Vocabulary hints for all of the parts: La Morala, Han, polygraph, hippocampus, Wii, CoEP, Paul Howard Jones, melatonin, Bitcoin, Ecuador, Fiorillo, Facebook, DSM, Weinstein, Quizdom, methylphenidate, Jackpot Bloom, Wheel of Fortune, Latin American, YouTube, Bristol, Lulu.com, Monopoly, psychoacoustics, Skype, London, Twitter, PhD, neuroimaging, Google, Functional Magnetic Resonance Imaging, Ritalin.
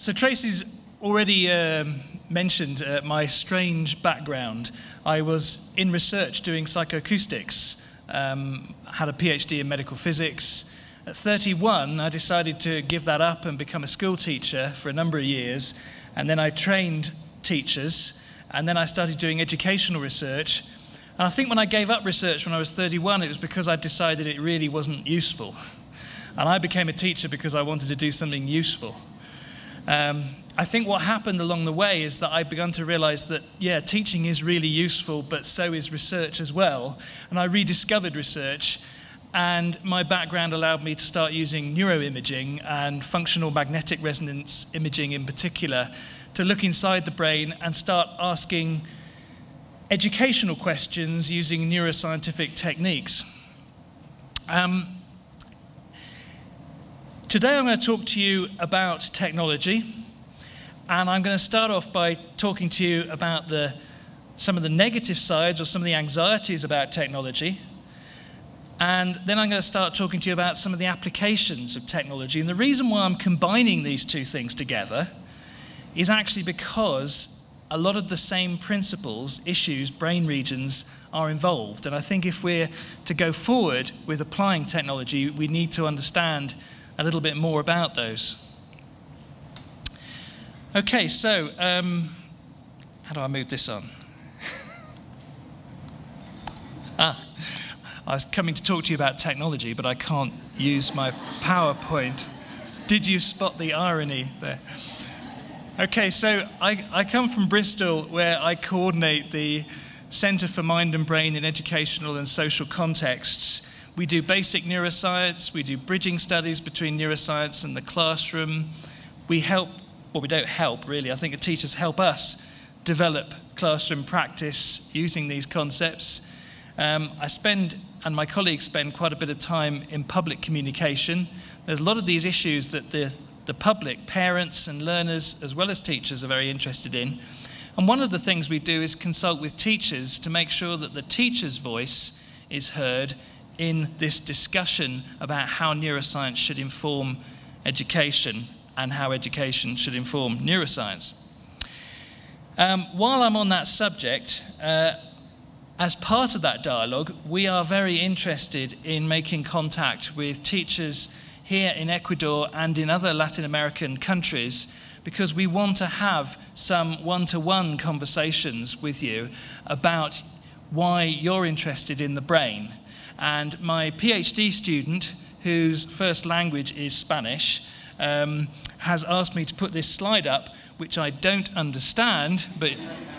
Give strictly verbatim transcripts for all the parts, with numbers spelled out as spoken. So Tracy's already um, mentioned uh, my strange background. I was in research doing psychoacoustics, um, had a PhD in medical physics. At thirty-one, I decided to give that up and become a school teacher for a number of years, and then I trained teachers, and then I started doing educational research. And I think when I gave up research when I was thirty-one, it was because I decided it really wasn't useful. And I became a teacher because I wanted to do something useful. Um, I think what happened along the way is that I began to realize that, yeah, teaching is really useful, but so is research as well. And I rediscovered research, and my background allowed me to start using neuroimaging and functional magnetic resonance imaging in particular to look inside the brain and start asking educational questions using neuroscientific techniques. Um, Today I'm going to talk to you about technology, and I'm going to start off by talking to you about the, some of the negative sides or some of the anxieties about technology, and then I'm going to start talking to you about some of the applications of technology. And the reason why I'm combining these two things together is actually because a lot of the same principles, issues, brain regions are involved, and I think if we're to go forward with applying technology, we need to understand a little bit more about those. Okay, so um, how do I move this on? ah, I was coming to talk to you about technology, but I can't use my PowerPoint. Did you spot the irony there? Okay, so I, I come from Bristol, where I coordinate the Center for Mind and Brain in Educational and Social Contexts. We do basic neuroscience, we do bridging studies between neuroscience and the classroom. We help, well, we don't help really, I think the teachers help us develop classroom practice using these concepts. Um, I spend, and my colleagues spend, quite a bit of time in public communication. There's a lot of these issues that the, the public, parents and learners, as well as teachers, are very interested in. And one of the things we do is consult with teachers to make sure that the teacher's voice is heard in this discussion about how neuroscience should inform education and how education should inform neuroscience. Um, while I'm on that subject, uh, as part of that dialogue, we are very interested in making contact with teachers here in Ecuador and in other Latin American countries, because we want to have some one-to-one conversations with you about why you're interested in the brain. And my PhD student, whose first language is Spanish, um, has asked me to put this slide up, which I don't understand, but,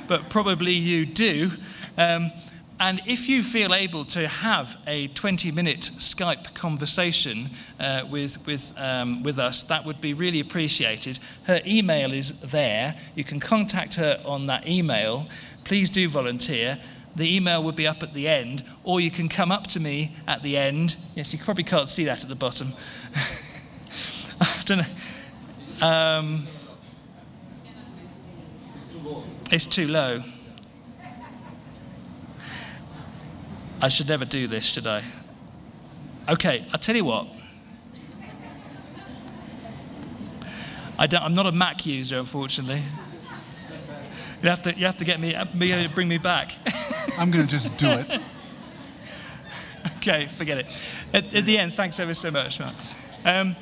but probably you do. Um, and if you feel able to have a twenty-minute Skype conversation uh, with, with, um, with us, that would be really appreciated. Her email is there. You can contact her on that email. Please do volunteer. The email will be up at the end, or you can come up to me at the end. Yes, you probably can't see that at the bottom. I don't know. Um, it's too low. I should never do this, should I? Okay, I'll tell you what. I don't, I'm not a Mac user, unfortunately. You have to, you have to get me, bring me back. I'm going to just do it. Okay, forget it. At, at the end, thanks ever so much, Mark. Um,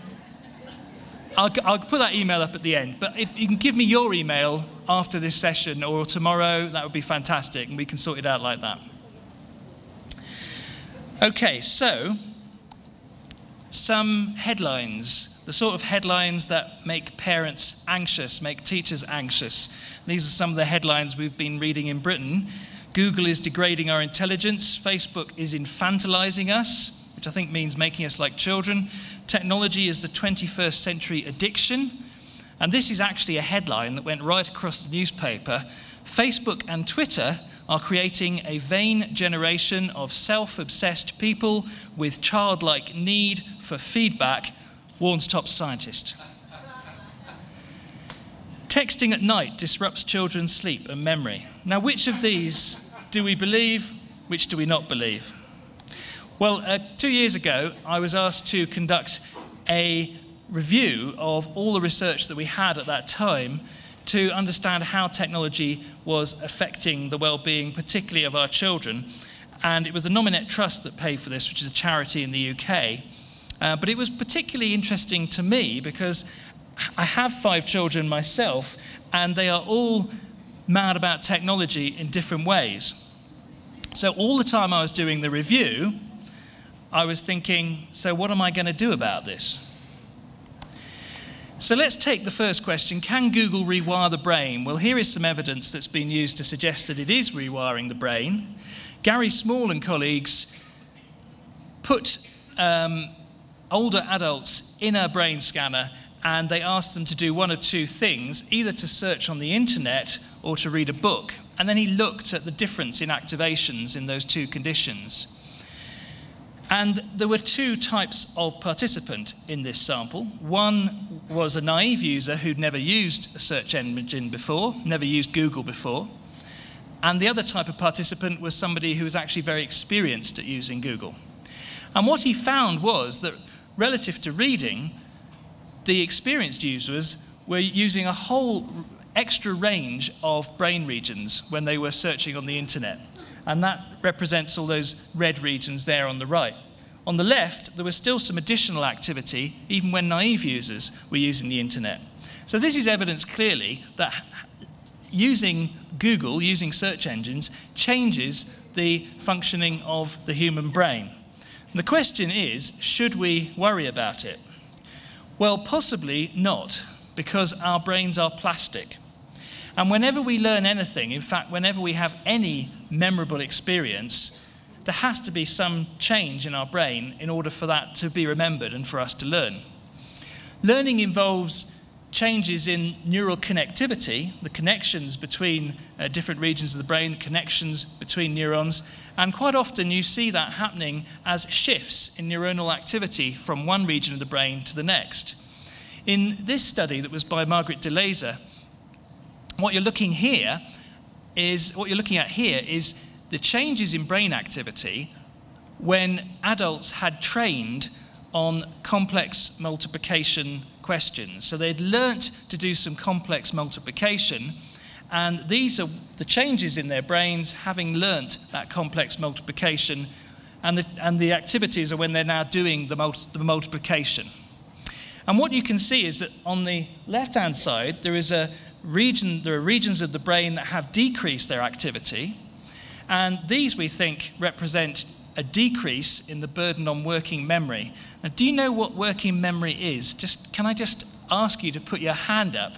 I'll, I'll put that email up at the end, but if you can give me your email after this session or tomorrow, that would be fantastic, and we can sort it out like that. Okay, so some headlines, the sort of headlines that make parents anxious, make teachers anxious. These are some of the headlines we've been reading in Britain. Google is degrading our intelligence. Facebook is infantilizing us, which I think means making us like children. Technology is the twenty-first century addiction. And this is actually a headline that went right across the newspaper. Facebook and Twitter are creating a vain generation of self-obsessed people with childlike need for feedback, warns top scientist. Texting at night disrupts children's sleep and memory. Now, which of these do we believe, which do we not believe? Well, uh, two years ago, I was asked to conduct a review of all the research that we had at that time to understand how technology was affecting the well-being, particularly of our children. And it was the Nominet Trust that paid for this, which is a charity in the U K. Uh, but it was particularly interesting to me because I have five children myself, and they are all mad about technology in different ways. So all the time I was doing the review, I was thinking, so what am I going to do about this? So let's take the first question, can Google rewire the brain? Well, here is some evidence that's been used to suggest that it is rewiring the brain. Gary Small and colleagues put um, older adults in a brain scanner, and they asked them to do one of two things, either to search on the internet or to read a book. And then he looked at the difference in activations in those two conditions. And there were two types of participant in this sample. One was a naive user who'd never used a search engine before, never used Google before. And the other type of participant was somebody who was actually very experienced at using Google. And what he found was that relative to reading, the experienced users were using a whole extra range of brain regions when they were searching on the internet. And that represents all those red regions there on the right. On the left, there was still some additional activity, even when naive users were using the internet. So this is evidence clearly that using Google, using search engines, changes the functioning of the human brain. And the question is, should we worry about it? Well, possibly not, because our brains are plastic. And whenever we learn anything, in fact, whenever we have any memorable experience, there has to be some change in our brain in order for that to be remembered and for us to learn. Learning involves changes in neural connectivity, the connections between uh, different regions of the brain, the connections between neurons, and quite often you see that happening as shifts in neuronal activity from one region of the brain to the next. In this study that was by Margaret DeLazer, What you're looking here is what you're looking at here is the changes in brain activity when adults had trained on complex multiplication questions. So they'd learnt to do some complex multiplication, and these are the changes in their brains having learnt that complex multiplication, and the, and the activities are when they're now doing the, multi, the multiplication. And what you can see is that on the left-hand side, there is a Region, there are regions of the brain that have decreased their activity, and these we think represent a decrease in the burden on working memory. Now, do you know what working memory is? Just, can I just ask you to put your hand up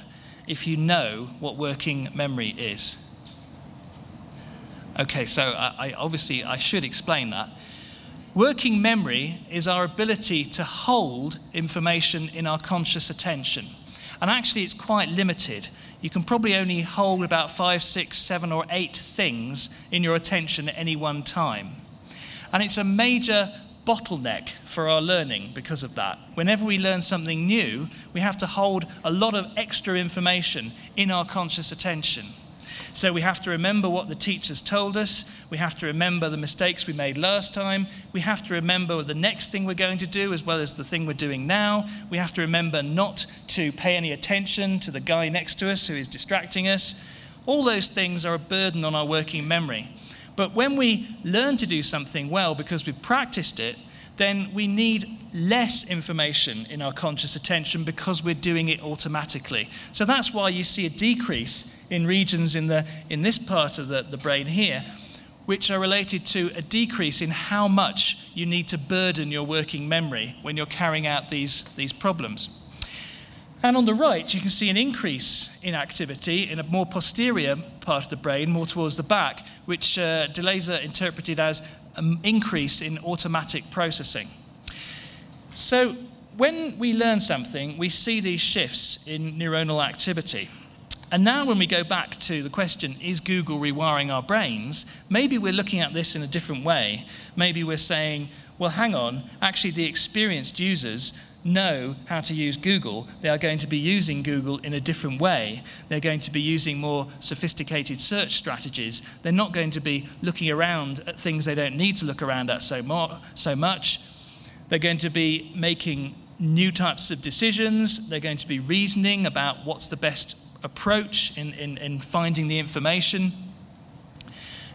if you know what working memory is? Okay, so I, I obviously I should explain that. Working memory is our ability to hold information in our conscious attention. And actually, it's quite limited. You can probably only hold about five, six, seven, or eight things in your attention at any one time. And it's a major bottleneck for our learning because of that. Whenever we learn something new, we have to hold a lot of extra information in our conscious attention. So we have to remember what the teachers told us. We have to remember the mistakes we made last time. We have to remember the next thing we're going to do as well as the thing we're doing now. We have to remember not to pay any attention to the guy next to us who is distracting us. All those things are a burden on our working memory. But when we learn to do something well because we've practiced it, then we need less information in our conscious attention because we're doing it automatically. So that's why you see a decrease in regions in, the, in this part of the, the brain here, which are related to a decrease in how much you need to burden your working memory when you're carrying out these, these problems. And on the right, you can see an increase in activity in a more posterior part of the brain, more towards the back, which uh, DeLazer interpreted as an increase in automatic processing. So when we learn something, we see these shifts in neuronal activity. And now when we go back to the question, is Google rewiring our brains? Maybe we're looking at this in a different way. Maybe we're saying, well, hang on, actually the experienced users know how to use Google. They are going to be using Google in a different way. They're going to be using more sophisticated search strategies. They're not going to be looking around at things they don't need to look around at so, more, so much. They're going to be making new types of decisions. They're going to be reasoning about what's the best approach in, in, in finding the information.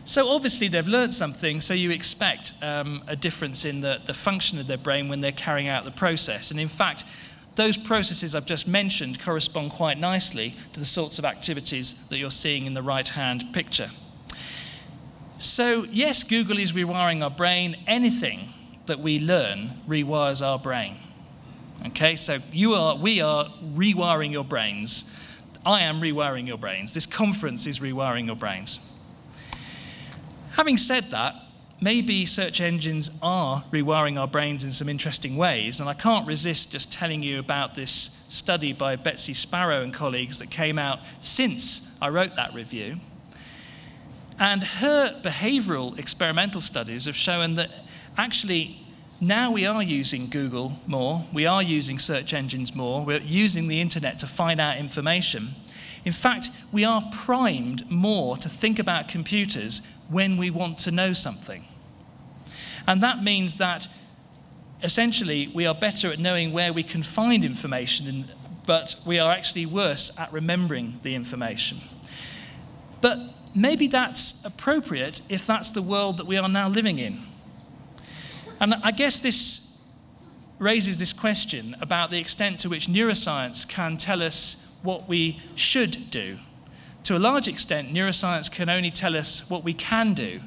So obviously they've learned something, so you expect um, a difference in the, the function of their brain when they're carrying out the process. And in fact, those processes I've just mentioned correspond quite nicely to the sorts of activities that you're seeing in the right-hand picture. So yes, Google is rewiring our brain. Anything that we learn rewires our brain. Okay, so you are, we are rewiring your brains. I am rewiring your brains. This conference is rewiring your brains. Having said that, maybe search engines are rewiring our brains in some interesting ways, and I can't resist just telling you about this study by Betsy Sparrow and colleagues that came out since I wrote that review. And her behavioral experimental studies have shown that actually now we are using Google more, we are using search engines more, we're using the internet to find out information. In fact, we are primed more to think about computers when we want to know something. And that means that, essentially, we are better at knowing where we can find information, but we are actually worse at remembering the information. But maybe that's appropriate if that's the world that we are now living in. And I guess this raises this question about the extent to which neuroscience can tell us what we should do. To a large extent, neuroscience can only tell us what we can do.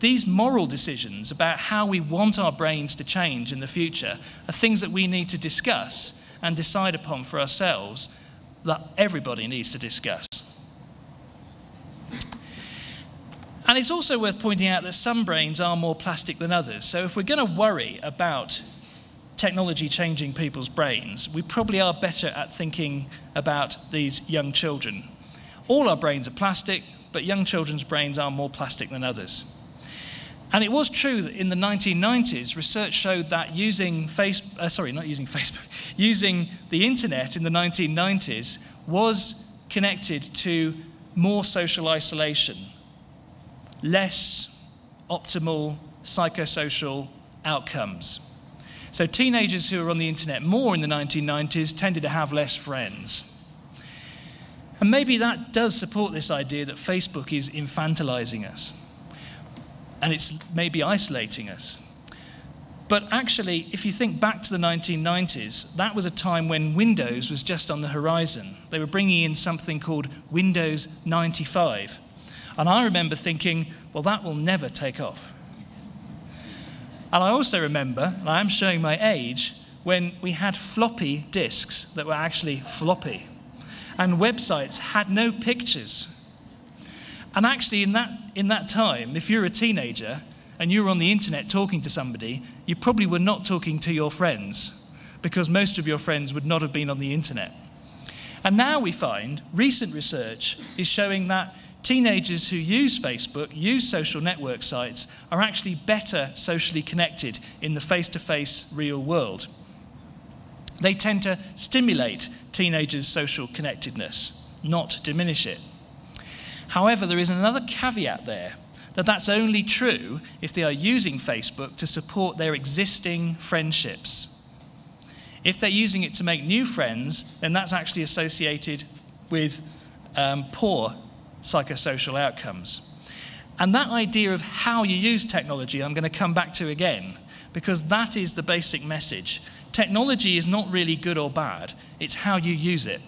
These moral decisions about how we want our brains to change in the future are things that we need to discuss and decide upon for ourselves, that everybody needs to discuss. And it's also worth pointing out that some brains are more plastic than others. So if we're going to worry about technology changing people's brains, we probably are better at thinking about these young children. All our brains are plastic, but young children's brains are more plastic than others. And it was true that in the nineteen nineties, research showed that using Facebook, uh, sorry, not using Facebook, using the internet in the nineteen nineties was connected to more social isolation, less optimal psychosocial outcomes. So teenagers who were on the internet more in the nineteen nineties tended to have less friends. And maybe that does support this idea that Facebook is infantilizing us. And it's maybe isolating us. But actually, if you think back to the nineteen nineties, that was a time when Windows was just on the horizon. They were bringing in something called Windows ninety-five. And I remember thinking, well, that will never take off. And I also remember, and I am showing my age, when we had floppy disks that were actually floppy. And websites had no pictures. And actually in that, in that time, if you're a teenager and you were on the internet talking to somebody, you probably were not talking to your friends, because most of your friends would not have been on the internet. And now we find recent research is showing that teenagers who use Facebook, use social network sites, are actually better socially connected in the face-to-face real world. They tend to stimulate teenagers' social connectedness, not diminish it. However, there is another caveat there, that that's only true if they are using Facebook to support their existing friendships. If they're using it to make new friends, then that's actually associated with um, poor psychosocial outcomes. And that idea of how you use technology, I'm going to come back to again, because that is the basic message. Technology is not really good or bad, it's how you use it.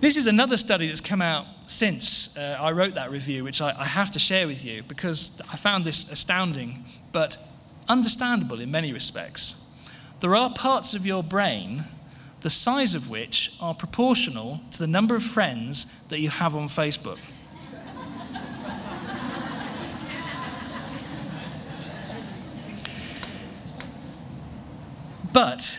This is another study that's come out since uh, I wrote that review, which I, I have to share with you, because I found this astounding, but understandable in many respects. There are parts of your brain the size of which are proportional to the number of friends that you have on Facebook. But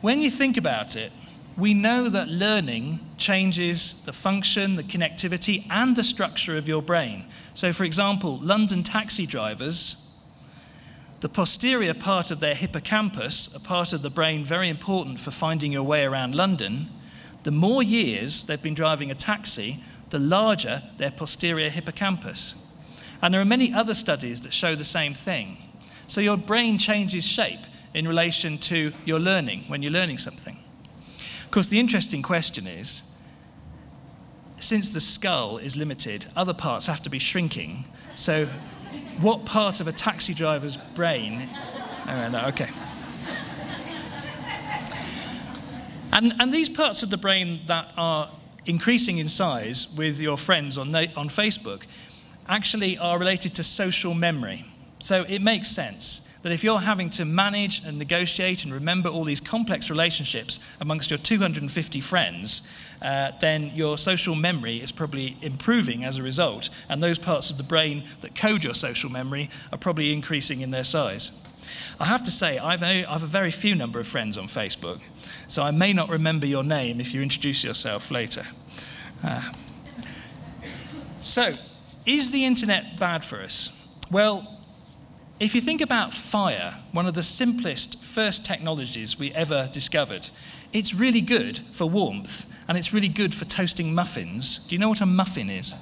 when you think about it, we know that learning changes the function, the connectivity, and the structure of your brain. So for example, London taxi drivers, the posterior part of their hippocampus, a part of the brain very important for finding your way around London, the more years they've been driving a taxi, the larger their posterior hippocampus. And there are many other studies that show the same thing. So your brain changes shape in relation to your learning, when you're learning something. Of course, the interesting question is, since the skull is limited, other parts have to be shrinking. So what part of a taxi driver's brain? Oh, no, okay. And, and these parts of the brain that are increasing in size with your friends on, on Facebook actually are related to social memory. So it makes sense that if you're having to manage and negotiate and remember all these complex relationships amongst your two hundred fifty friends, uh, then your social memory is probably improving as a result, and those parts of the brain that code your social memory are probably increasing in their size. I have to say, I've a, I've a very few number of friends on Facebook, so I may not remember your name if you introduce yourself later. Uh, so, is the internet bad for us? Well, if you think about fire, one of the simplest first technologies we ever discovered, it's really good for warmth, and it's really good for toasting muffins. Do you know what a muffin is?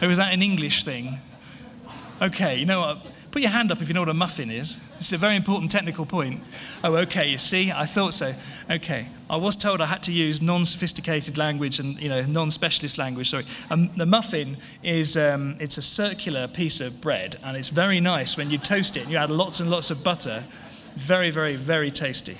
Or is that an English thing? Okay, you know what? Put your hand up if you know what a muffin is. It's a very important technical point. Oh, okay, you see, I thought so. Okay, I was told I had to use non-sophisticated language and, you know, non-specialist language, sorry. Um, the muffin is, um, it's a circular piece of bread, and it's very nice when you toast it and you add lots and lots of butter. Very, very, very tasty.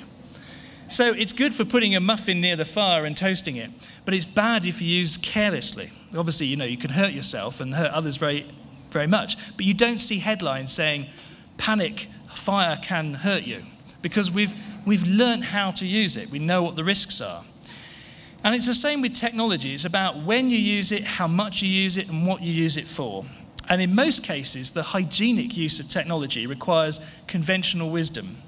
So it's good for putting a muffin near the fire and toasting it, but it's bad if you use carelessly. Obviously, you know, you can hurt yourself and hurt others very very much, but you don't see headlines saying, panic, fire can hurt you, because we've, we've learnt how to use it. We know what the risks are. And it's the same with technology. It's about when you use it, how much you use it, and what you use it for. And in most cases, the hygienic use of technology requires conventional wisdom.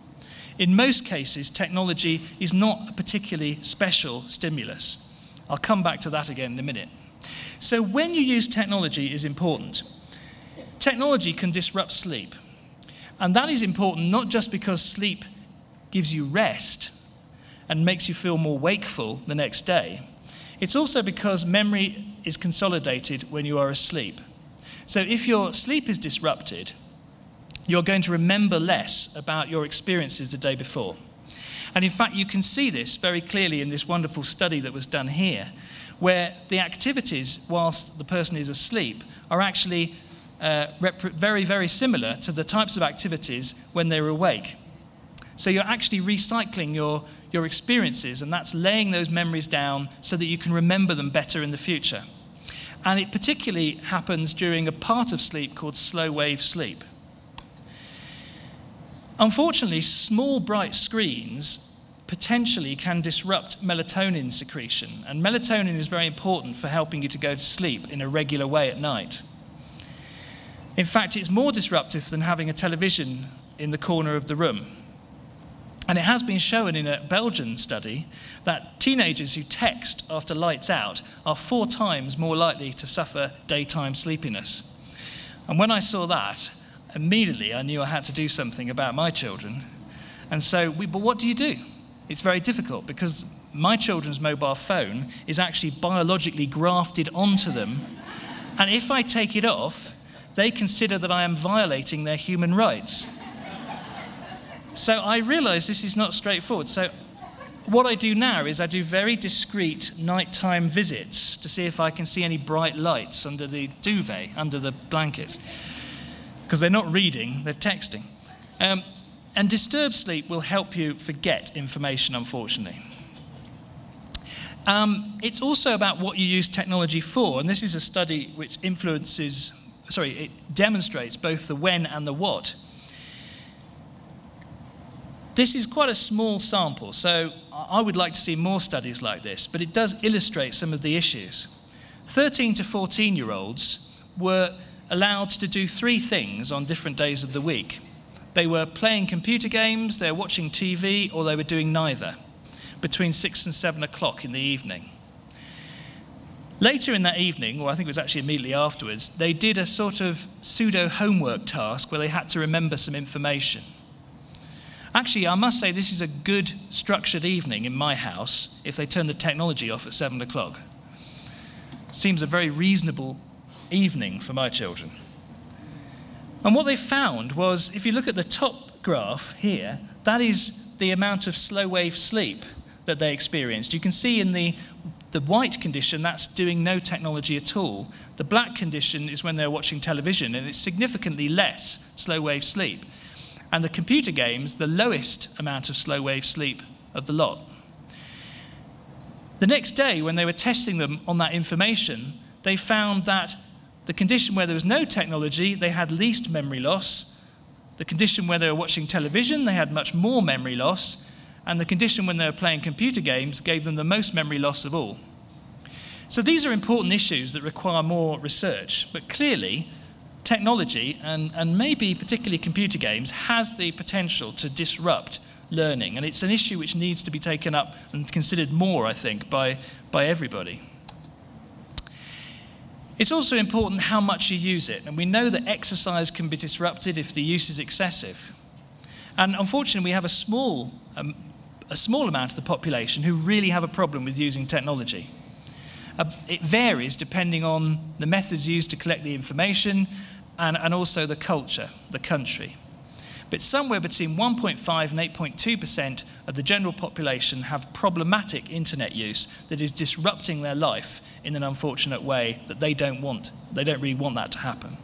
In most cases, technology is not a particularly special stimulus. I'll come back to that again in a minute. So when you use technology is important. Technology can disrupt sleep, and that is important not just because sleep gives you rest and makes you feel more wakeful the next day. It's also because memory is consolidated when you are asleep. So if your sleep is disrupted, you're going to remember less about your experiences the day before. And in fact, you can see this very clearly in this wonderful study that was done here, where the activities whilst the person is asleep are actually Uh, very, very similar to the types of activities when they're awake. So you're actually recycling your, your experiences, and that's laying those memories down so that you can remember them better in the future. And it particularly happens during a part of sleep called slow wave sleep. Unfortunately, small bright screens potentially can disrupt melatonin secretion, and melatonin is very important for helping you to go to sleep in a regular way at night. In fact, it's more disruptive than having a television in the corner of the room. And it has been shown in a Belgian study that teenagers who text after lights out are four times more likely to suffer daytime sleepiness. And when I saw that, immediately I knew I had to do something about my children. And so, we, but what do you do? It's very difficult because my children's mobile phone is actually biologically grafted onto them. And if I take it off, they consider that I am violating their human rights. So I realize this is not straightforward. So what I do now is I do very discreet nighttime visits to see if I can see any bright lights under the duvet, under the blankets. Because they're not reading, they're texting. Um, and disturbed sleep will help you forget information, unfortunately. Um, it's also about what you use technology for, and this is a study which influences Sorry, it demonstrates both the when and the what. This is quite a small sample, so I would like to see more studies like this, but it does illustrate some of the issues. thirteen to fourteen-year-olds were allowed to do three things on different days of the week. They were playing computer games, they were watching T V, or they were doing neither, between six and seven o'clock in the evening. Later in that evening, or I think it was actually immediately afterwards, they did a sort of pseudo-homework task where they had to remember some information. Actually, I must say this is a good structured evening in my house if they turn the technology off at seven o'clock. Seems a very reasonable evening for my children. And what they found was, if you look at the top graph here, that is the amount of slow wave sleep that they experienced. You can see in the, the white condition, that's doing no technology at all. The black condition is when they're watching television, and it's significantly less slow wave sleep. And the computer games, the lowest amount of slow wave sleep of the lot. The next day, when they were testing them on that information, they found that the condition where there was no technology, they had least memory loss. The condition where they were watching television, they had much more memory loss. And the condition when they were playing computer games gave them the most memory loss of all. So these are important issues that require more research. But clearly, technology, and, and maybe particularly computer games, has the potential to disrupt learning. And it's an issue which needs to be taken up and considered more, I think, by, by everybody. It's also important how much you use it. And we know that exercise can be disrupted if the use is excessive. And unfortunately, we have a small, um, a small amount of the population who really have a problem with using technology. Uh, it varies depending on the methods used to collect the information and, and also the culture, the country. But somewhere between one point five and eight point two percent of the general population have problematic internet use that is disrupting their life in an unfortunate way that they don't want. They don't really want that to happen.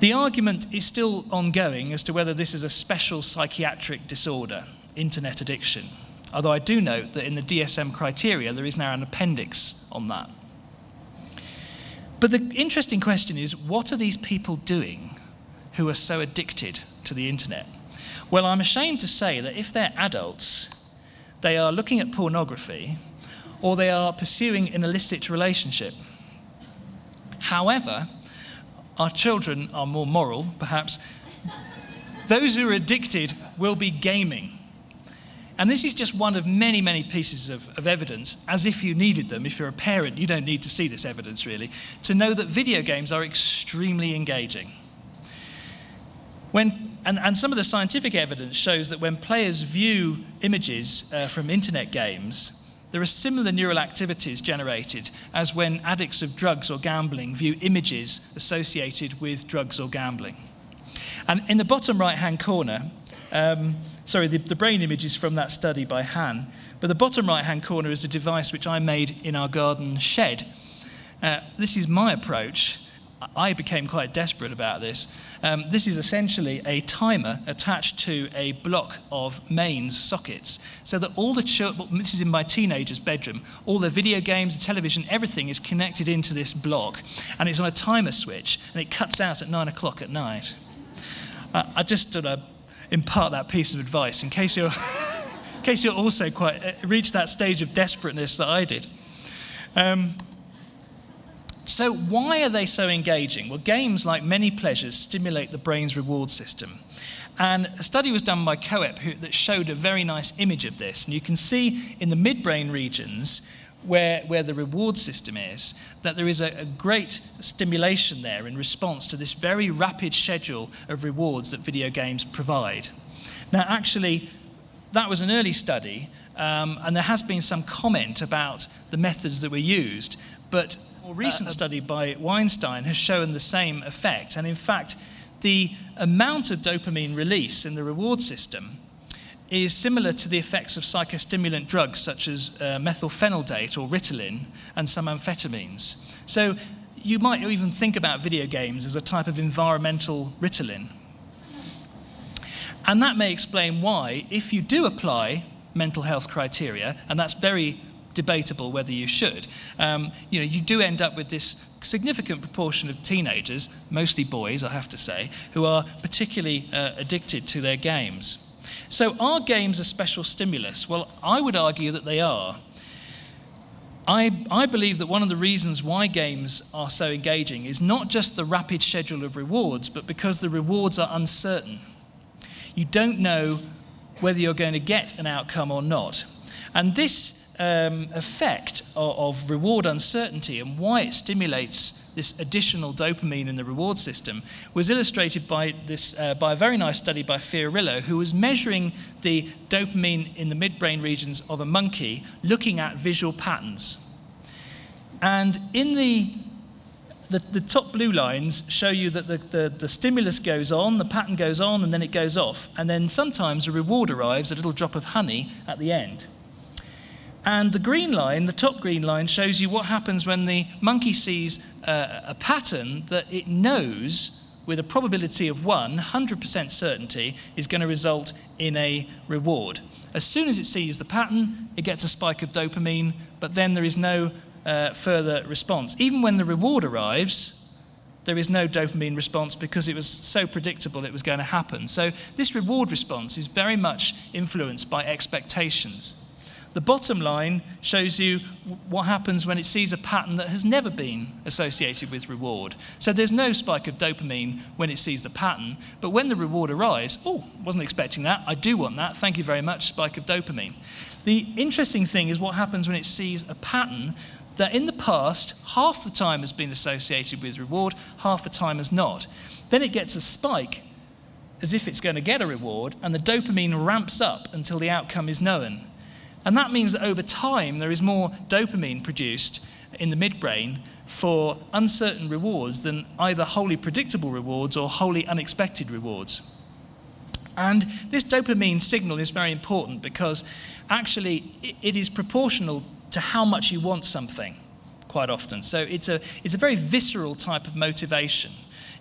The argument is still ongoing as to whether this is a special psychiatric disorder, internet addiction. Although I do note that in the D S M criteria, there is now an appendix on that. But the interesting question is, what are these people doing who are so addicted to the internet? Well, I'm ashamed to say that if they're adults, they are looking at pornography or they are pursuing an illicit relationship. However, our children are more moral, perhaps. Those who are addicted will be gaming. And this is just one of many, many pieces of, of evidence, as if you needed them. If you're a parent, you don't need to see this evidence, really, to know that video games are extremely engaging. When, and, and some of the scientific evidence shows that when players view images uh, from internet games, there are similar neural activities generated as when addicts of drugs or gambling view images associated with drugs or gambling. And in the bottom right-hand corner, um, sorry, the, the brain image is from that study by Han, but the bottom right-hand corner is a device which I made in our garden shed. Uh, this is my approach. I became quite desperate about this. Um, this is essentially a timer attached to a block of mains sockets, so that all the children, this is in my teenager's bedroom, all the video games, the television, everything is connected into this block, and it's on a timer switch, and it cuts out at nine o'clock at night. Uh, I just thought I'd impart that piece of advice in case you're, in case you're also quite uh, reached that stage of desperateness that I did. Um, So why are they so engaging? Well, games, like many pleasures, stimulate the brain's reward system. And a study was done by CoEP who, that showed a very nice image of this. And you can see in the midbrain regions, where, where the reward system is, that there is a, a great stimulation there in response to this very rapid schedule of rewards that video games provide. Now, actually, that was an early study, um, and there has been some comment about the methods that were used, but a recent study by Weinstein has shown the same effect. And in fact, the amount of dopamine release in the reward system is similar to the effects of psychostimulant drugs such as uh, methylphenidate or Ritalin and some amphetamines. So you might even think about video games as a type of environmental Ritalin. And that may explain why, if you do apply mental health criteria, and that's very debatable whether you should, um, you know, you do end up with this significant proportion of teenagers, mostly boys, I have to say, who are particularly uh, addicted to their games. So are games a special stimulus? Well, I would argue that they are. I, I believe that one of the reasons why games are so engaging is not just the rapid schedule of rewards, but because the rewards are uncertain. You don't know whether you're going to get an outcome or not. And this Um, effect of, of reward uncertainty and why it stimulates this additional dopamine in the reward system was illustrated by, this, uh, by a very nice study by Fiorillo, who was measuring the dopamine in the midbrain regions of a monkey looking at visual patterns. And in the the, the top blue lines show you that the, the, the stimulus goes on, the pattern goes on, and then it goes off. And then sometimes a reward arrives, a little drop of honey at the end. And the green line, the top green line, shows you what happens when the monkey sees uh, a pattern that it knows with a probability of one hundred percent certainty is going to result in a reward. As soon as it sees the pattern, it gets a spike of dopamine, but then there is no uh, further response. Even when the reward arrives, there is no dopamine response because it was so predictable it was going to happen. So this reward response is very much influenced by expectations. The bottom line shows you what happens when it sees a pattern that has never been associated with reward. So there's no spike of dopamine when it sees the pattern, but when the reward arrives, oh, wasn't expecting that, I do want that, thank you very much, spike of dopamine. The interesting thing is what happens when it sees a pattern that in the past, half the time has been associated with reward, half the time has not. Then it gets a spike as if it's going to get a reward, and the dopamine ramps up until the outcome is known. And that means that over time, there is more dopamine produced in the midbrain for uncertain rewards than either wholly predictable rewards or wholly unexpected rewards. And this dopamine signal is very important because actually it is proportional to how much you want something quite often. So it's a, it's a very visceral type of motivation.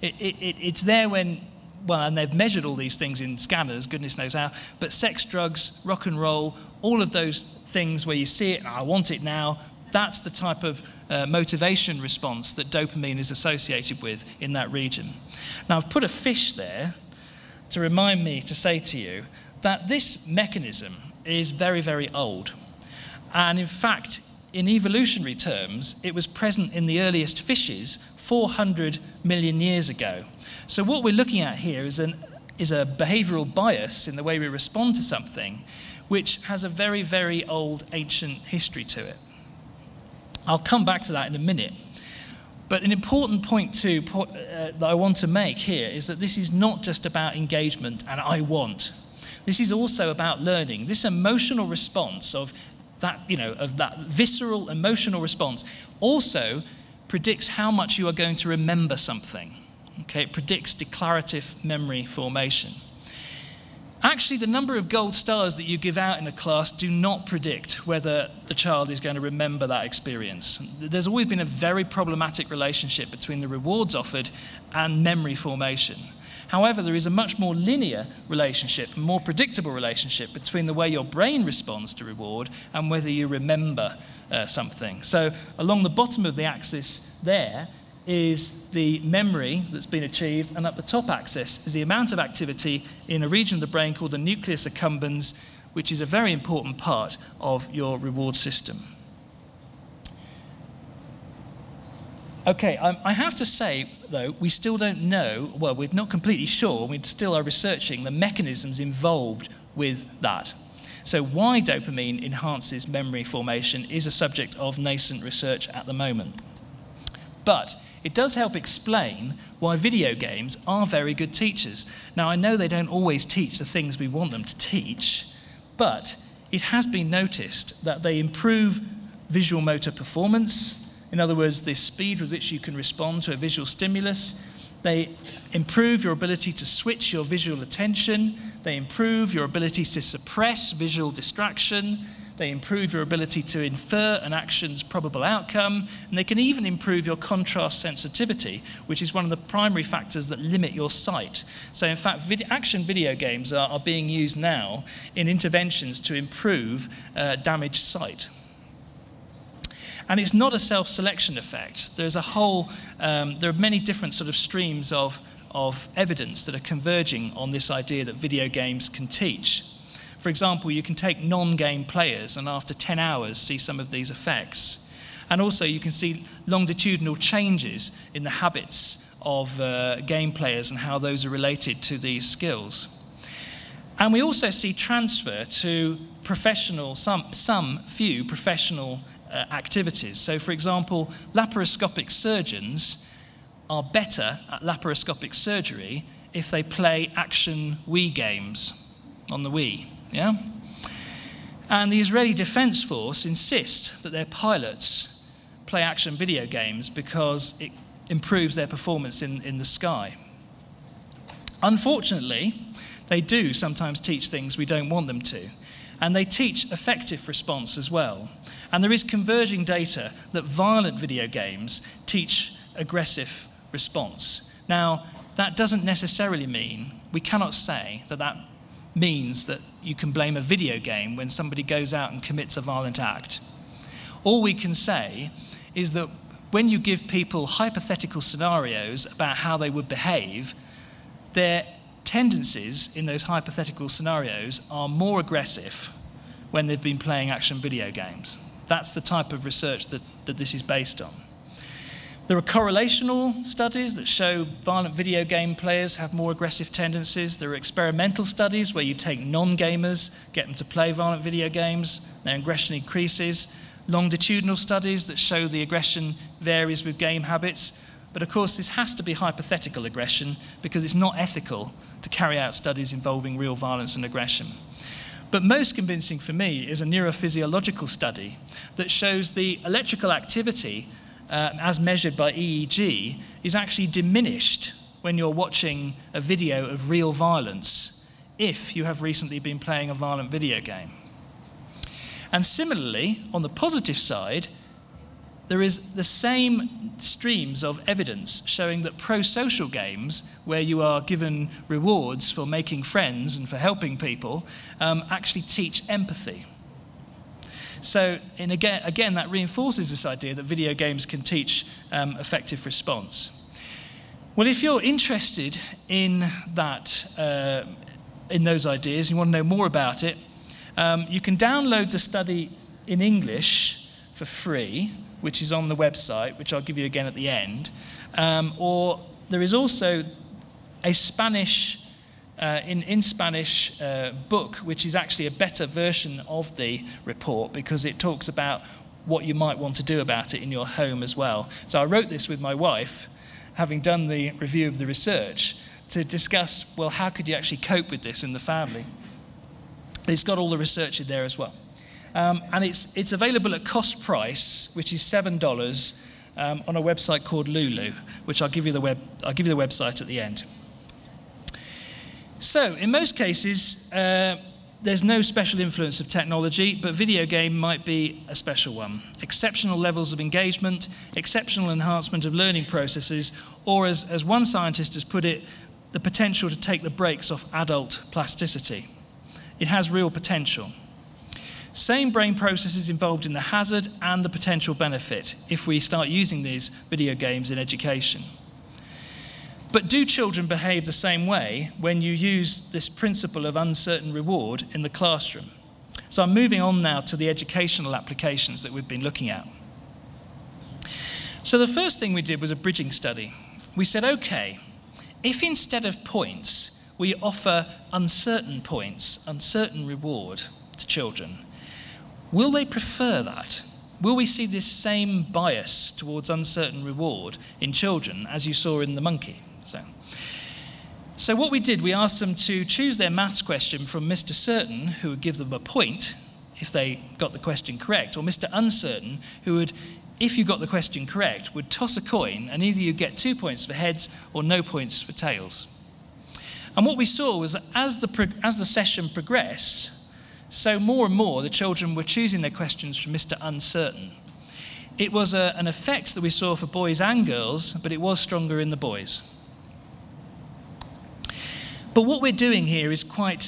It, it, it, it's there when... Well, and they've measured all these things in scanners, goodness knows how, but sex, drugs, rock and roll, all of those things where you see it, I want it now, that's the type of uh, motivation response that dopamine is associated with in that region. Now, I've put a fish there to remind me to say to you that this mechanism is very, very old. And in fact, in evolutionary terms, it was present in the earliest fishes four hundred million years ago. So what we're looking at here is, an, is a behavioral bias in the way we respond to something, which has a very, very old ancient history to it. I'll come back to that in a minute. But an important point to, uh, that I want to make here is that this is not just about engagement and I want. This is also about learning. This emotional response of that, you know, of that visceral emotional response also predicts how much you are going to remember something. Okay, it predicts declarative memory formation. Actually, the number of gold stars that you give out in a class do not predict whether the child is going to remember that experience. There's always been a very problematic relationship between the rewards offered and memory formation. However, there is a much more linear relationship, more predictable relationship between the way your brain responds to reward and whether you remember uh, something. So along the bottom of the axis there, is the memory that's been achieved, and up the top axis is the amount of activity in a region of the brain called the nucleus accumbens, which is a very important part of your reward system. Okay, I, I have to say, though, we still don't know, well, we're not completely sure, we still are researching the mechanisms involved with that. So why dopamine enhances memory formation is a subject of nascent research at the moment. But it does help explain why video games are very good teachers. Now, I know they don't always teach the things we want them to teach, but it has been noticed that they improve visual motor performance. In other words, the speed with which you can respond to a visual stimulus. They improve your ability to switch your visual attention. They improve your ability to suppress visual distraction. They improve your ability to infer an action's probable outcome, and they can even improve your contrast sensitivity, which is one of the primary factors that limit your sight. So in fact, vid action video games are, are being used now in interventions to improve uh, damaged sight. And it's not a self-selection effect. There's a whole, um, there are many different sort of streams of, of evidence that are converging on this idea that video games can teach. For example, you can take non-game players and after ten hours see some of these effects. And also you can see longitudinal changes in the habits of uh, game players and how those are related to these skills. And we also see transfer to professional, some, some few professional uh, activities. So for example, laparoscopic surgeons are better at laparoscopic surgery if they play action Wii games on the Wii. Yeah? And the Israeli Defense Force insists that their pilots play action video games because it improves their performance in, in the sky. Unfortunately, they do sometimes teach things we don't want them to, and they teach affective response as well. And there is converging data that violent video games teach aggressive response. Now, that doesn't necessarily mean, we cannot say that that means that you can blame a video game when somebody goes out and commits a violent act. All we can say is that when you give people hypothetical scenarios about how they would behave, their tendencies in those hypothetical scenarios are more aggressive when they've been playing action video games. That's the type of research that, that this is based on. There are correlational studies that show violent video game players have more aggressive tendencies. There are experimental studies where you take non-gamers, get them to play violent video games, their aggression increases. Longitudinal studies that show the aggression varies with game habits. But of course, this has to be hypothetical aggression because it's not ethical to carry out studies involving real violence and aggression. But most convincing for me is a neurophysiological study that shows the electrical activity Uh, as measured by E E G, is actually diminished when you're watching a video of real violence if you have recently been playing a violent video game. And similarly, on the positive side, there is the same streams of evidence showing that pro-social games, where you are given rewards for making friends and for helping people, um, actually teach empathy. So, and again, again, that reinforces this idea that video games can teach um, effective response. Well, if you're interested in that, uh, in those ideas, you want to know more about it, um, you can download the study in English for free, which is on the website, which I'll give you again at the end. Um, or there is also a Spanish Uh, in, in Spanish uh, book, which is actually a better version of the report because it talks about what you might want to do about it in your home as well. So I wrote this with my wife, having done the review of the research, to discuss, well, how could you actually cope with this in the family? But it's got all the research in there as well. Um, and it's, it's available at cost price, which is seven dollars, um, on a website called Lulu, which I'll give you the web, I'll give you the website at the end. So, in most cases, uh, there's no special influence of technology, but video game might be a special one. Exceptional levels of engagement, exceptional enhancement of learning processes, or as, as one scientist has put it, the potential to take the brakes off adult plasticity. It has real potential. Same brain processes involved in the hazard and the potential benefit if we start using these video games in education. But do children behave the same way when you use this principle of uncertain reward in the classroom? So I'm moving on now to the educational applications that we've been looking at. So the first thing we did was a bridging study. We said, okay, if instead of points, we offer uncertain points, uncertain reward to children, will they prefer that? Will we see this same bias towards uncertain reward in children as you saw in the monkey? So, so what we did, we asked them to choose their maths question from Mister Certain, who would give them a point if they got the question correct, or Mister Uncertain, who would, if you got the question correct, would toss a coin, and either you get two points for heads or no points for tails. And what we saw was that as the, as the session progressed, so more and more the children were choosing their questions from Mister Uncertain. It was a, an effect that we saw for boys and girls, but it was stronger in the boys. But what we're doing here is quite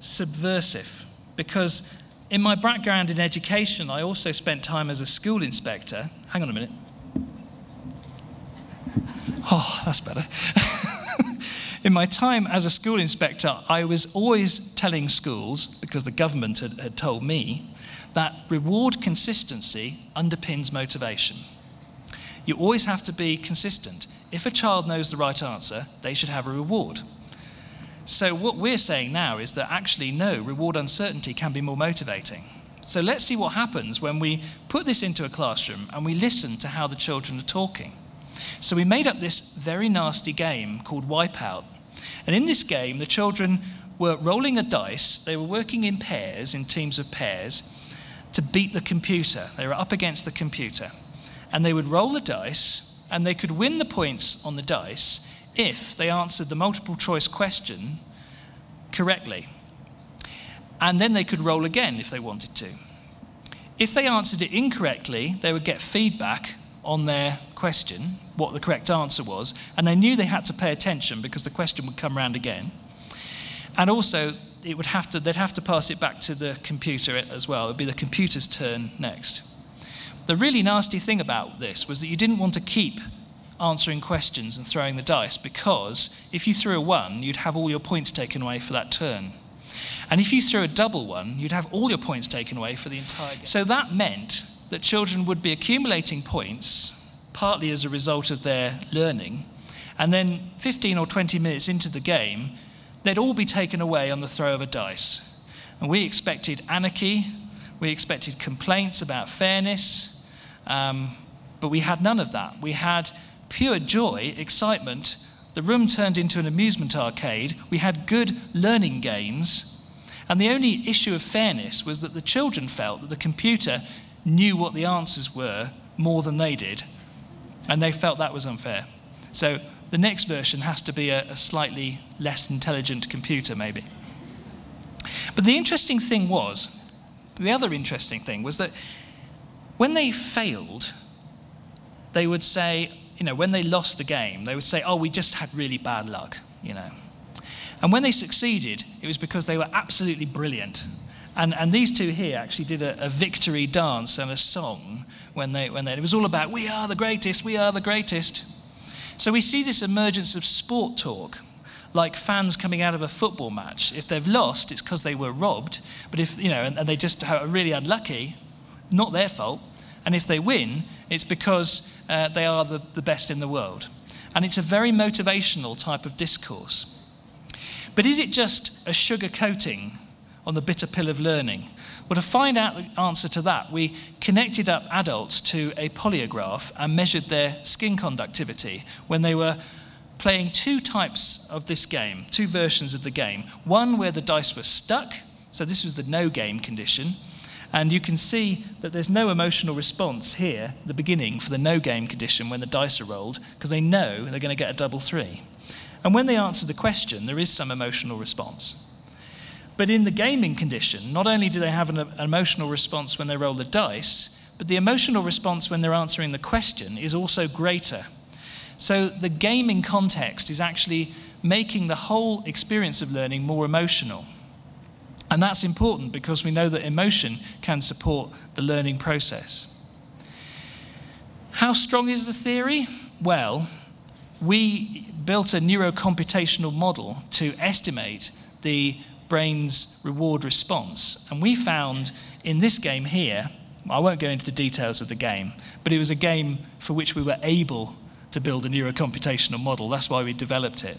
subversive, because in my background in education, I also spent time as a school inspector. Hang on a minute. Oh, that's better. In my time as a school inspector, I was always telling schools, because the government had, had told me, that reward consistency underpins motivation. You always have to be consistent. If a child knows the right answer, they should have a reward. So what we're saying now is that actually, no, reward uncertainty can be more motivating. So let's see what happens when we put this into a classroom and we listen to how the children are talking. So we made up this very nasty game called Wipeout. And in this game, the children were rolling a dice. They were working in pairs, in teams of pairs, to beat the computer. They were up against the computer. And they would roll the dice, and they could win the points on the dice if they answered the multiple choice question correctly. And then they could roll again if they wanted to. If they answered it incorrectly, they would get feedback on their question, what the correct answer was, and they knew they had to pay attention because the question would come round again. And also, it would have to, they'd have to pass it back to the computer as well. It would be the computer's turn next. The really nasty thing about this was that you didn't want to keep answering questions and throwing the dice, because if you threw a one, you'd have all your points taken away for that turn. And if you threw a double one, you'd have all your points taken away for the entire game. So that meant that children would be accumulating points, partly as a result of their learning, and then fifteen or twenty minutes into the game, they'd all be taken away on the throw of a dice. And we expected anarchy, we expected complaints about fairness, um, but we had none of that. We had pure joy, excitement. The room turned into an amusement arcade. We had good learning gains. And the only issue of fairness was that the children felt that the computer knew what the answers were more than they did. And they felt that was unfair. So the next version has to be a, a slightly less intelligent computer, maybe. But the interesting thing was, the other interesting thing was that when they failed, they would say, you know, when they lost the game, they would say, oh, we just had really bad luck, you know. And when they succeeded, it was because they were absolutely brilliant. And, and these two here actually did a, a victory dance and a song when they, when they, it was all about, we are the greatest, we are the greatest. So we see this emergence of sport talk, like fans coming out of a football match. If they've lost, it's because they were robbed, but if, you know, and, and they just are really unlucky, not their fault. And if they win, it's because uh, they are the, the best in the world. And it's a very motivational type of discourse. But is it just a sugar coating on the bitter pill of learning? Well, to find out the answer to that, we connected up adults to a polygraph and measured their skin conductivity when they were playing two types of this game, two versions of the game. One where the dice were stuck, so this was the no-game condition. And you can see that there's no emotional response here, the beginning, for the no-game condition when the dice are rolled, because they know they're going to get a double three. And when they answer the question, there is some emotional response. But in the gaming condition, not only do they have an, an emotional response when they roll the dice, but the emotional response when they're answering the question is also greater. So the gaming context is actually making the whole experience of learning more emotional. And that's important because we know that emotion can support the learning process. How strong is the theory? Well, we built a neurocomputational model to estimate the brain's reward response. And we found in this game here, I won't go into the details of the game, but it was a game for which we were able to build a neurocomputational model. That's why we developed it.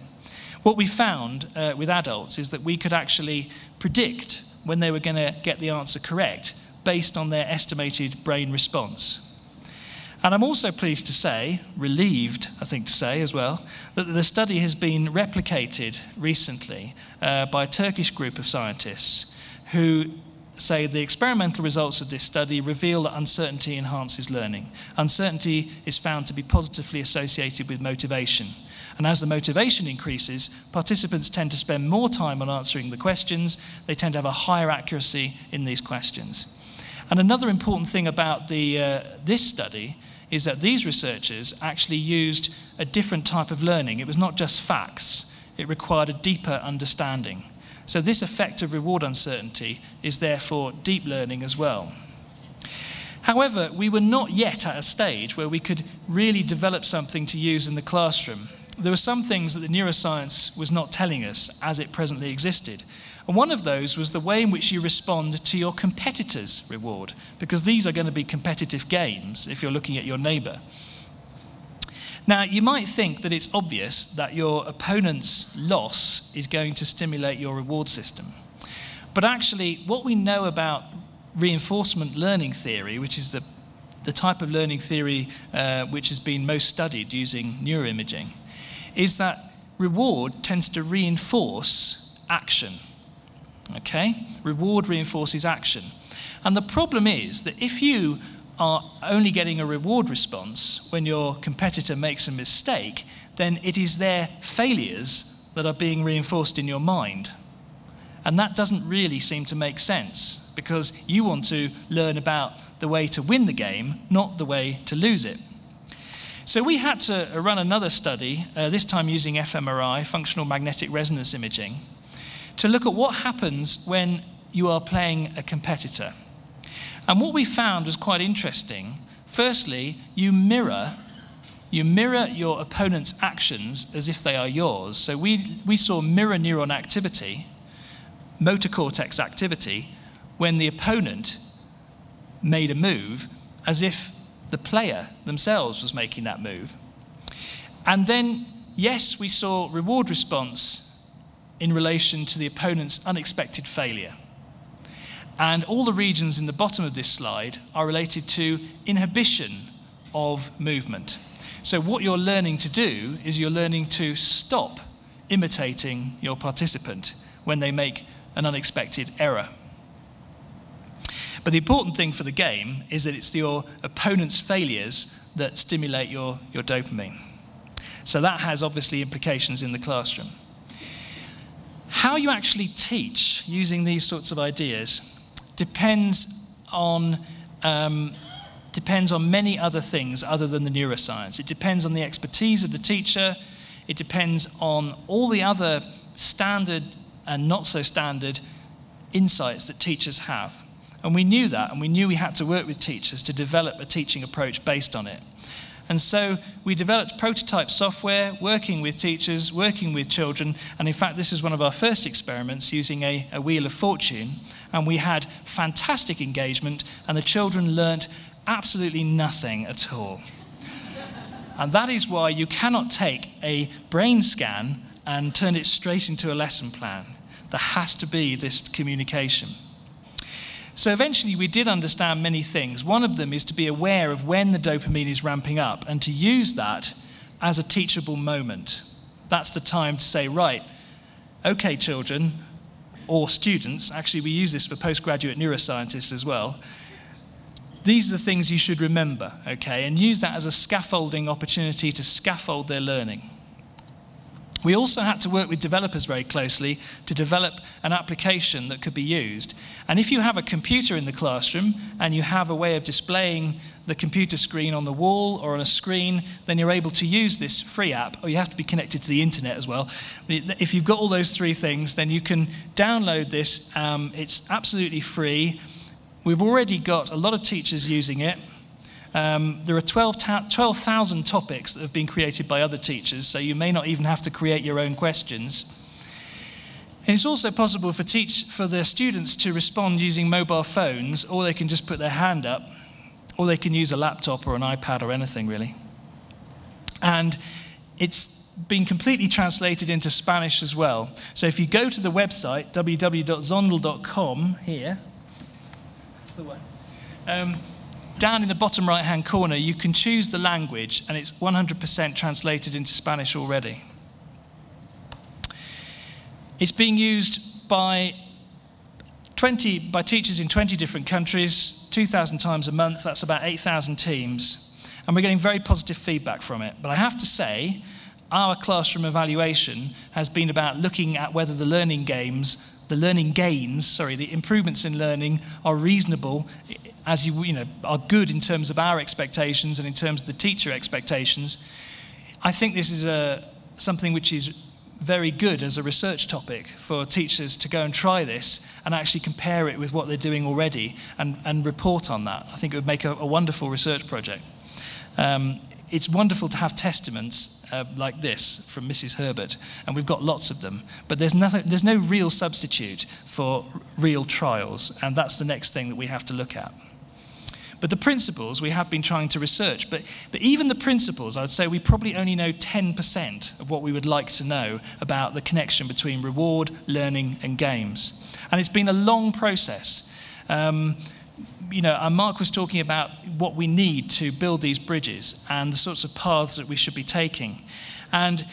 What we found uh, with adults is that we could actually predict when they were going to get the answer correct based on their estimated brain response. And I'm also pleased to say, relieved, I think to say as well, that the study has been replicated recently uh, by a Turkish group of scientists who say the experimental results of this study reveal that uncertainty enhances learning. Uncertainty is found to be positively associated with motivation. And as the motivation increases, participants tend to spend more time on answering the questions. They tend to have a higher accuracy in these questions. And another important thing about the, uh, this study is that these researchers actually used a different type of learning. It was not just facts. It required a deeper understanding. So this effect of reward uncertainty is therefore deep learning as well. However, we were not yet at a stage where we could really develop something to use in the classroom. There were some things that the neuroscience was not telling us as it presently existed. And one of those was the way in which you respond to your competitor's reward, because these are going to be competitive games if you're looking at your neighbor. Now, you might think that it's obvious that your opponent's loss is going to stimulate your reward system. But actually, what we know about reinforcement learning theory, which is the, the type of learning theory uh, which has been most studied using neuroimaging, is that reward tends to reinforce action, okay? Reward reinforces action. And the problem is that if you are only getting a reward response when your competitor makes a mistake, then it is their failures that are being reinforced in your mind. And that doesn't really seem to make sense, because you want to learn about the way to win the game, not the way to lose it. So we had to run another study, uh, this time using fMRI, Functional Magnetic Resonance Imaging, to look at what happens when you are playing a competitor. And what we found was quite interesting. Firstly, you mirror, you mirror your opponent's actions as if they are yours. So we, we saw mirror neuron activity, motor cortex activity, when the opponent made a move, as if the player themselves was making that move. And then, yes, we saw reward response in relation to the opponent's unexpected failure. And all the regions in the bottom of this slide are related to inhibition of movement. So what you're learning to do is you're learning to stop imitating your participant when they make an unexpected error. But the important thing for the game is that it's your opponent's failures that stimulate your, your dopamine. So that has obviously implications in the classroom. How you actually teach using these sorts of ideas depends on, um, depends on many other things other than the neuroscience. It depends on the expertise of the teacher. It depends on all the other standard and not so standard insights that teachers have. And we knew that, and we knew we had to work with teachers to develop a teaching approach based on it. And so we developed prototype software, working with teachers, working with children, and in fact this is one of our first experiments using a, a Wheel of Fortune, and we had fantastic engagement, and the children learnt absolutely nothing at all. And that is why you cannot take a brain scan and turn it straight into a lesson plan. There has to be this communication. So eventually we did understand many things. One of them is to be aware of when the dopamine is ramping up and to use that as a teachable moment. That's the time to say, right, okay children, or students, actually we use this for postgraduate neuroscientists as well, these are the things you should remember, okay, and use that as a scaffolding opportunity to scaffold their learning. We also had to work with developers very closely to develop an application that could be used. And if you have a computer in the classroom and you have a way of displaying the computer screen on the wall or on a screen, then you're able to use this free app, or you have to be connected to the internet as well. If you've got all those three things, then you can download this. Um, it's absolutely free. We've already got a lot of teachers using it. Um, there are twelve thousand topics that have been created by other teachers, so you may not even have to create your own questions. And it's also possible for, teach, for the students to respond using mobile phones, or they can just put their hand up, or they can use a laptop or an iPad or anything, really. And it's been completely translated into Spanish as well. So if you go to the website, w w w dot zondel dot com, here, that's the one. Um, Down in the bottom right-hand corner, you can choose the language, and it's one hundred percent translated into Spanish already. It's being used by, twenty, by teachers in twenty different countries, two thousand times a month. That's about eight thousand teams. And we're getting very positive feedback from it. But I have to say, our classroom evaluation has been about looking at whether the learning games, the learning gains, sorry, the improvements in learning are reasonable, as you, you know, are good in terms of our expectations and in terms of the teacher expectations. I think this is a, something which is very good as a research topic for teachers to go and try this and actually compare it with what they're doing already and, and report on that. I think it would make a, a wonderful research project. Um, it's wonderful to have testaments uh, like this from Missus Herbert, and we've got lots of them, but there's, nothing, there's no real substitute for real trials, and that's the next thing that we have to look at. But the principles we have been trying to research, but, but even the principles, I'd say we probably only know ten percent of what we would like to know about the connection between reward, learning, and games. And it's been a long process. Um, you know, and Mark was talking about what we need to build these bridges and the sorts of paths that we should be taking. And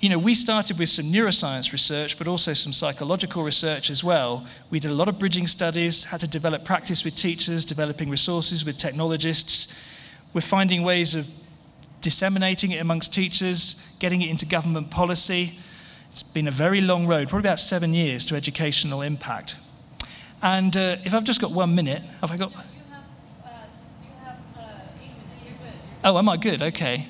you know, we started with some neuroscience research, but also some psychological research as well. We did a lot of bridging studies, had to develop practice with teachers, developing resources with technologists. We're finding ways of disseminating it amongst teachers, getting it into government policy. It's been a very long road, probably about seven years to educational impact. And uh, if I've just got one minute, have I got? No, you have, uh, you have uh, English, you're good. Oh, am I good? Okay.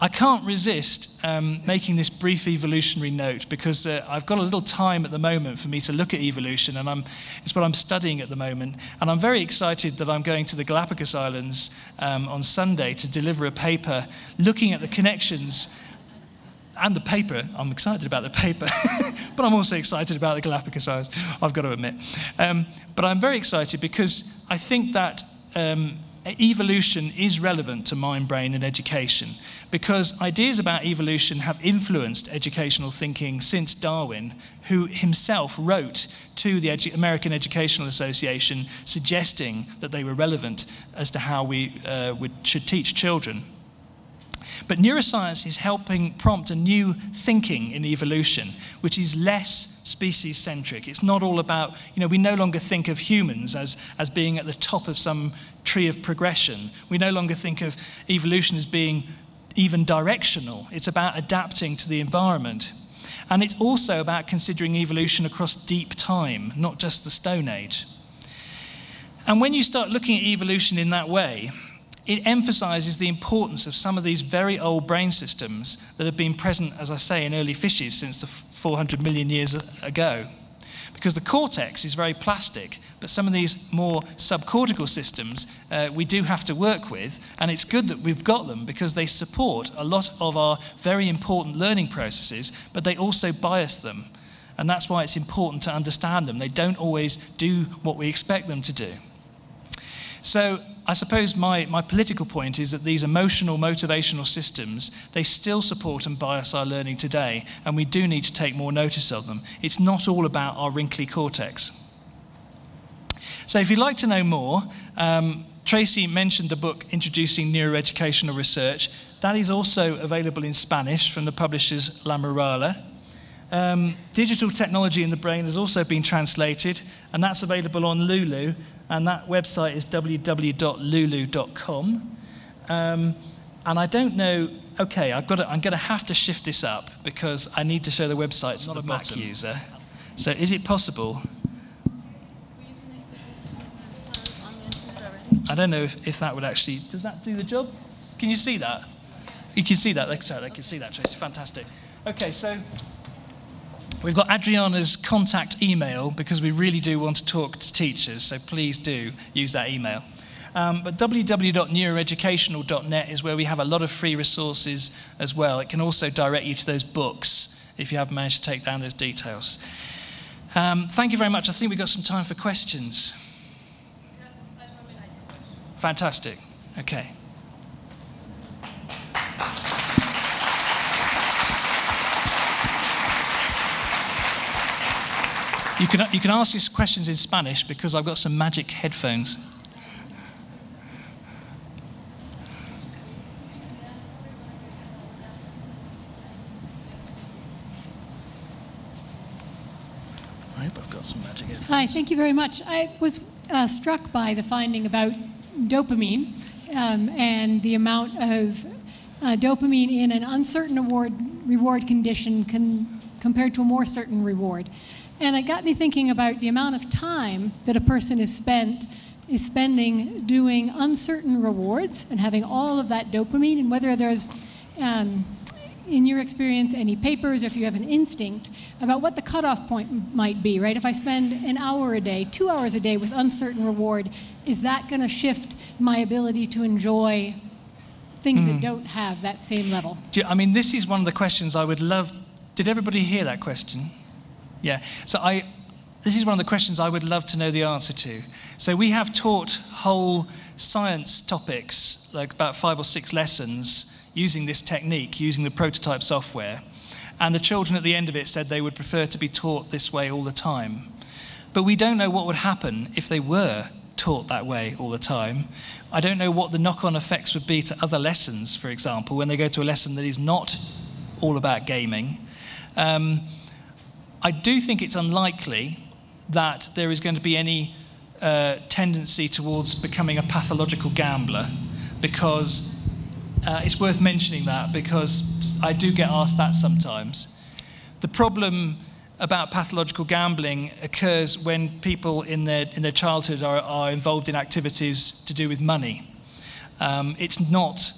I can't resist um, making this brief evolutionary note because uh, I've got a little time at the moment for me to look at evolution, and I'm, it's what I'm studying at the moment. And I'm very excited that I'm going to the Galapagos Islands um, on Sunday to deliver a paper looking at the connections, and the paper, I'm excited about the paper, but I'm also excited about the Galapagos Islands, I've got to admit. Um, but I'm very excited because I think that um, evolution is relevant to mind, brain, and education, because ideas about evolution have influenced educational thinking since Darwin, who himself wrote to the Edu- American Educational Association suggesting that they were relevant as to how we uh, would, should teach children. But neuroscience is helping prompt a new thinking in evolution, which is less species-centric. It's not all about, you know, we no longer think of humans as, as being at the top of some tree of progression. We no longer think of evolution as being even directional. It's about adapting to the environment. And it's also about considering evolution across deep time, not just the Stone Age. And when you start looking at evolution in that way, it emphasizes the importance of some of these very old brain systems that have been present, as I say, in early fishes since the four hundred million years ago. Because the cortex is very plastic, but some of these more subcortical systems uh, we do have to work with, and it's good that we've got them because they support a lot of our very important learning processes, but they also bias them. And that's why it's important to understand them. They don't always do what we expect them to do. So I suppose my, my political point is that these emotional, motivational systems, they still support and bias our learning today, and we do need to take more notice of them. It's not all about our wrinkly cortex. So if you'd like to know more, um, Tracy mentioned the book Introducing Neuroeducational Research. That is also available in Spanish from the publishers La Morala. Um, Digital Technology in the Brain has also been translated, and that's available on Lulu, and that website is w w w dot lulu dot com. Um, and I don't know, okay, I've got to, I'm going to have to shift this up because I need to show the website. It's not a Mac user. So is it possible? I don't know if, if that would actually, does that do the job? Can you see that? You can see that, they can see that, Tracy, fantastic. Okay, so we've got Adriana's contact email because we really do want to talk to teachers, so please do use that email. Um, but w w w dot neuroeducational dot net is where we have a lot of free resources as well. It can also direct you to those books if you haven't managed to take down those details. Um, thank you very much. I think we've got some time for questions. Fantastic. Okay. You can, you can ask these questions in Spanish because I've got some magic headphones. I hope I've got some magic headphones. Hi, thank you very much. I was uh, struck by the finding about dopamine um, and the amount of uh, dopamine in an uncertain award, reward condition con compared to a more certain reward. And it got me thinking about the amount of time that a person is spent is spending doing uncertain rewards and having all of that dopamine, and whether there's, um, in your experience, any papers, or if you have an instinct about what the cutoff point might be, right? If I spend an hour a day, two hours a day with uncertain reward, is that going to shift my ability to enjoy things mm. that don't have that same level? Do you, I mean, this is one of the questions I would love. Did everybody hear that question? Yeah, so I, this is one of the questions I would love to know the answer to. So we have taught whole science topics, like about five or six lessons, using this technique, using the prototype software. And the children at the end of it said they would prefer to be taught this way all the time. But we don't know what would happen if they were taught that way all the time. I don't know what the knock-on effects would be to other lessons, for example, when they go to a lesson that is not all about gaming. Um, I do think it's unlikely that there is going to be any uh, tendency towards becoming a pathological gambler, because uh, it's worth mentioning that, because I do get asked that sometimes. The problem about pathological gambling occurs when people in their, in their childhood are, are involved in activities to do with money. Um, it's not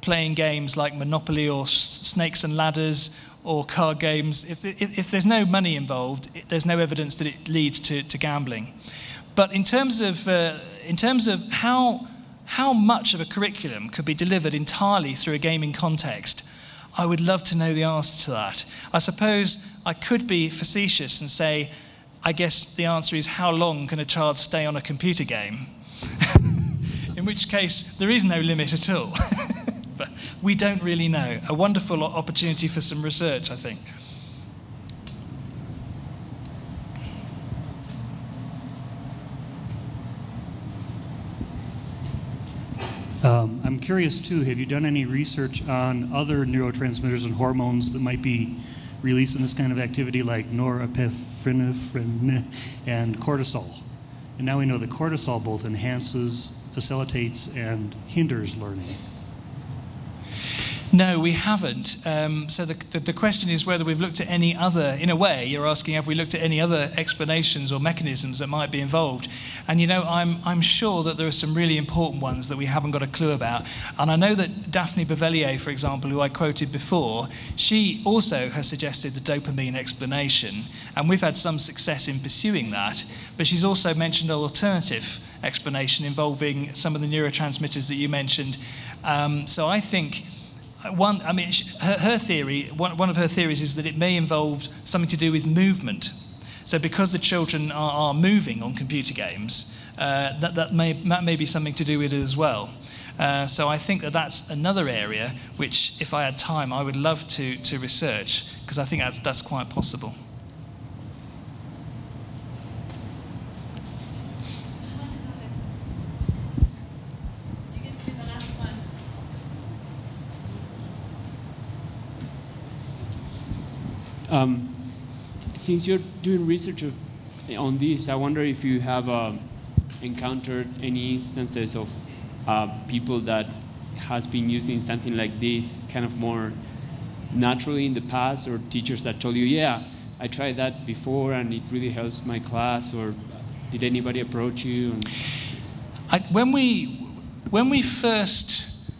playing games like Monopoly or Snakes and Ladders or card games. If, if, if there's no money involved, it, there's no evidence that it leads to, to gambling. But in terms of, uh, in terms of how, how much of a curriculum could be delivered entirely through a gaming context, I would love to know the answer to that. I suppose I could be facetious and say, I guess the answer is, how long can a child stay on a computer game? In which case, there is no limit at all. But we don't really know. A wonderful opportunity for some research, I think. Um, I'm curious too, have you done any research on other neurotransmitters and hormones that might be released in this kind of activity, like norepinephrine and cortisol? And now we know that cortisol both enhances, facilitates, and hinders learning. No, we haven't. Um, so the, the, the question is whether we've looked at any other, in a way, you're asking, have we looked at any other explanations or mechanisms that might be involved? And, you know, I'm, I'm sure that there are some really important ones that we haven't got a clue about. And I know that Daphne Bevelier, for example, who I quoted before, she also has suggested the dopamine explanation. And we've had some success in pursuing that. But she's also mentioned an alternative explanation involving some of the neurotransmitters that you mentioned. Um, so I think... One, I mean, her, her theory, one, one of her theories is that it may involve something to do with movement. So because the children are, are moving on computer games, uh, that, that, may, that may be something to do with it as well. Uh, so I think that that's another area which, if I had time, I would love to, to research, because I think that's, that's quite possible. Um, since you're doing research of, on this, I wonder if you have uh, encountered any instances of uh, people that has been using something like this kind of more naturally in the past, or teachers that told you, yeah, I tried that before and it really helps my class, or did anybody approach you? I, when we, when we first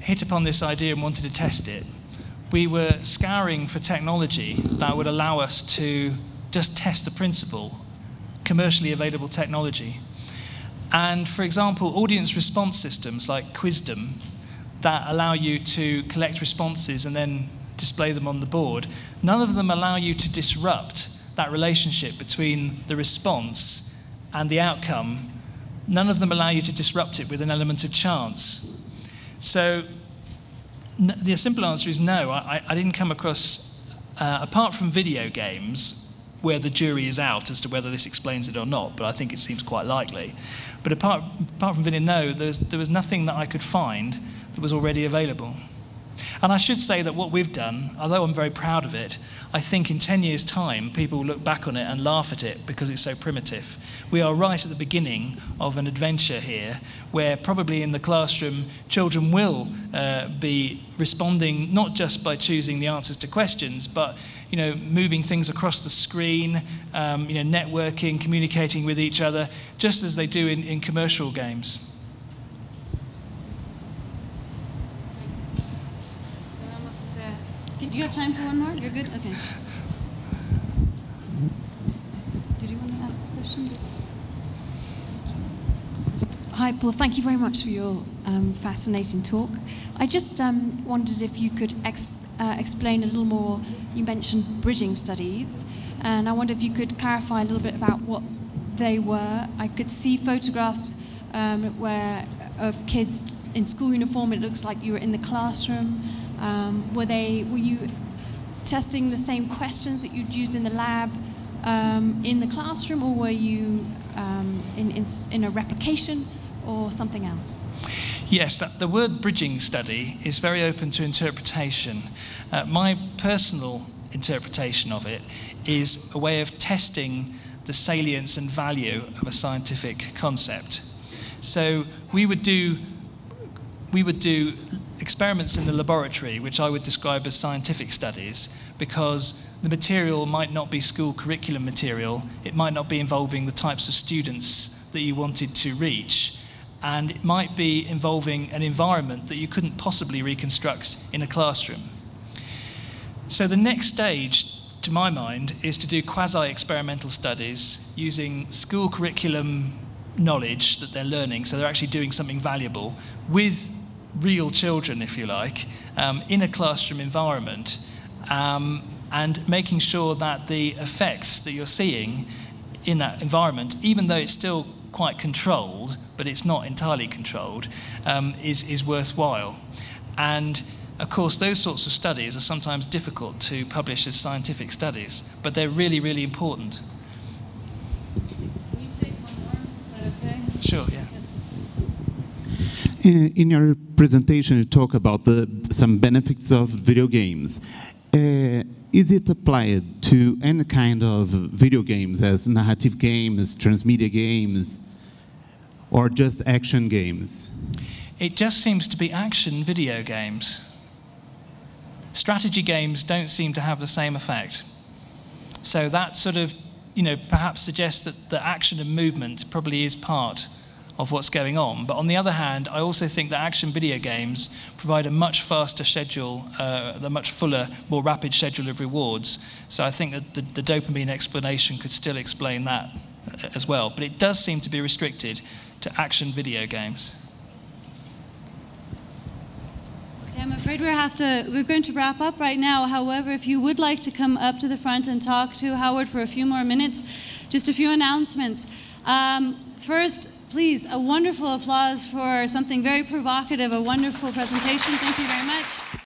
hit upon this idea and wanted to test it, we were scouring for technology that would allow us to just test the principle, commercially available technology. And for example, audience response systems like Quizdom that allow you to collect responses and then display them on the board, none of them allow you to disrupt that relationship between the response and the outcome. None of them allow you to disrupt it with an element of chance. So the simple answer is no. I, I didn't come across, uh, apart from video games, where the jury is out as to whether this explains it or not, but I think it seems quite likely. But apart, apart from video, no, there's, there was nothing that I could find that was already available. And I should say that what we've done, although I'm very proud of it, I think in ten years' time, people will look back on it and laugh at it because it's so primitive. We are right at the beginning of an adventure here, where probably in the classroom, children will uh, be responding not just by choosing the answers to questions, but you know, moving things across the screen, um, you know, networking, communicating with each other, just as they do in, in commercial games. Do you have time for one more? You're good? Okay. Did you want to ask a question? Hi, Paul. Thank you very much for your um, fascinating talk. I just um, wondered if you could exp uh, explain a little more. You mentioned bridging studies, and I wonder if you could clarify a little bit about what they were. I could see photographs um, where of kids in school uniform. It looks like you were in the classroom. Um, were they? Were you testing the same questions that you'd used in the lab um, in the classroom, or were you um, in, in in a replication or something else? yes, that, the word bridging study is very open to interpretation. Uh, my personal interpretation of it is a way of testing the salience and value of a scientific concept. So we would do, we would do experiments in the laboratory, which I would describe as scientific studies, because the material might not be school curriculum material, it might not be involving the types of students that you wanted to reach, and it might be involving an environment that you couldn't possibly reconstruct in a classroom. So the next stage, to my mind, is to do quasi-experimental studies using school curriculum knowledge that they're learning, so they're actually doing something valuable, with real children, if you like, um, in a classroom environment, um, and making sure that the effects that you're seeing in that environment, even though it's still quite controlled, but it's not entirely controlled, um, is, is worthwhile. And of course, those sorts of studies are sometimes difficult to publish as scientific studies, but they're really, really important. Can you take one more? Is that okay? Sure, yeah. In your presentation, you talk about the, some benefits of video games. Uh, is it applied to any kind of video games, as narrative games, transmedia games, or just action games? It just seems to be action video games. Strategy games don't seem to have the same effect. So that sort of, you know, perhaps suggests that the action and movement probably is part of what's going on. But on the other hand, I also think that action video games provide a much faster schedule, uh, a much fuller, more rapid schedule of rewards. So I think that the, the dopamine explanation could still explain that as well. But it does seem to be restricted to action video games. I'm afraid we have to, we're going to wrap up right now. However, if you would like to come up to the front and talk to Howard for a few more minutes, just a few announcements. Um, first, please, a wonderful applause for something very provocative, a wonderful presentation. Thank you very much.